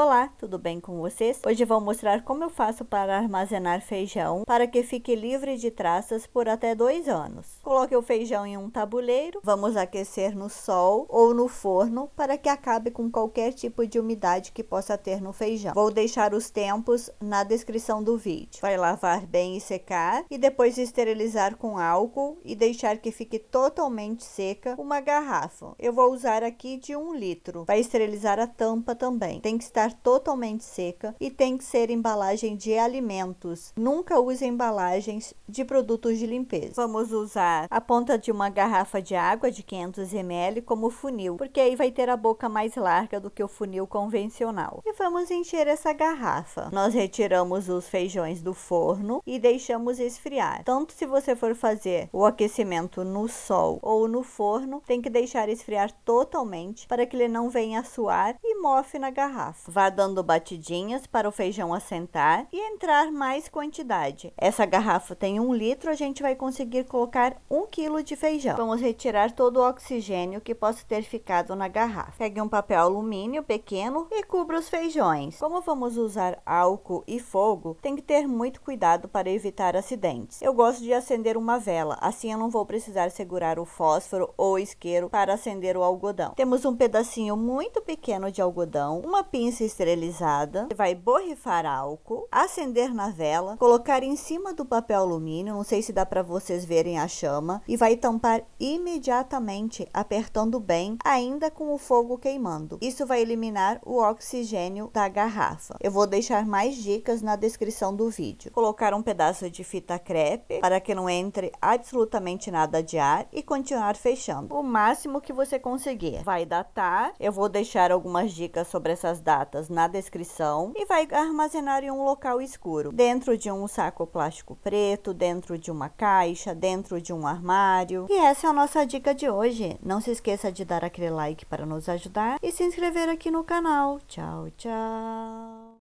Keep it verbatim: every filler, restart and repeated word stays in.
Olá, tudo bem com vocês? Hoje vou mostrar como eu faço para armazenar feijão para que fique livre de traças por até dois anos. Coloque o feijão em um tabuleiro, vamos aquecer no sol ou no forno para que acabe com qualquer tipo de umidade que possa ter no feijão. Vou deixar os tempos na descrição do vídeo. Vai lavar bem e secar e depois esterilizar com álcool e deixar que fique totalmente seca uma garrafa. Eu vou usar aqui de um litro. Vai esterilizar a tampa também. Tem que estar totalmente seca e tem que ser embalagem de alimentos. Nunca use embalagens de produtos de limpeza. Vamos usar a ponta de uma garrafa de água de quinhentos mililitros como funil, porque aí vai ter a boca mais larga do que o funil convencional. E vamos encher essa garrafa. Nós retiramos os feijões do forno e deixamos esfriar. Tanto se você for fazer o aquecimento no sol ou no forno, tem que deixar esfriar totalmente para que ele não venha a suar e mofe na garrafa. Vá dando batidinhas para o feijão assentar e entrar mais quantidade. Essa garrafa tem um litro, a gente vai conseguir colocar um quilo de feijão. Vamos retirar todo o oxigênio que possa ter ficado na garrafa. Pegue um papel alumínio pequeno e cubra os feijões. Como vamos usar álcool e fogo, tem que ter muito cuidado para evitar acidentes. Eu gosto de acender uma vela, assim eu não vou precisar segurar o fósforo ou o isqueiro para acender o algodão. Temos um pedacinho muito pequeno de algodão, uma pinça esterilizada, vai borrifar álcool, acender na vela, colocar em cima do papel alumínio, não sei se dá para vocês verem a chama, e vai tampar imediatamente, apertando bem, ainda com o fogo queimando. Isso vai eliminar o oxigênio da garrafa. Eu vou deixar mais dicas na descrição do vídeo. Colocar um pedaço de fita crepe para que não entre absolutamente nada de ar e continuar fechando o máximo que você conseguir. Vai datar, eu vou deixar algumas dicas sobre essas datas na descrição, e vai armazenar em um local escuro, dentro de um saco plástico preto, dentro de uma caixa, dentro de um armário. E essa é a nossa dica de hoje. Não se esqueça de dar aquele like para nos ajudar e se inscrever aqui no canal. Tchau, tchau!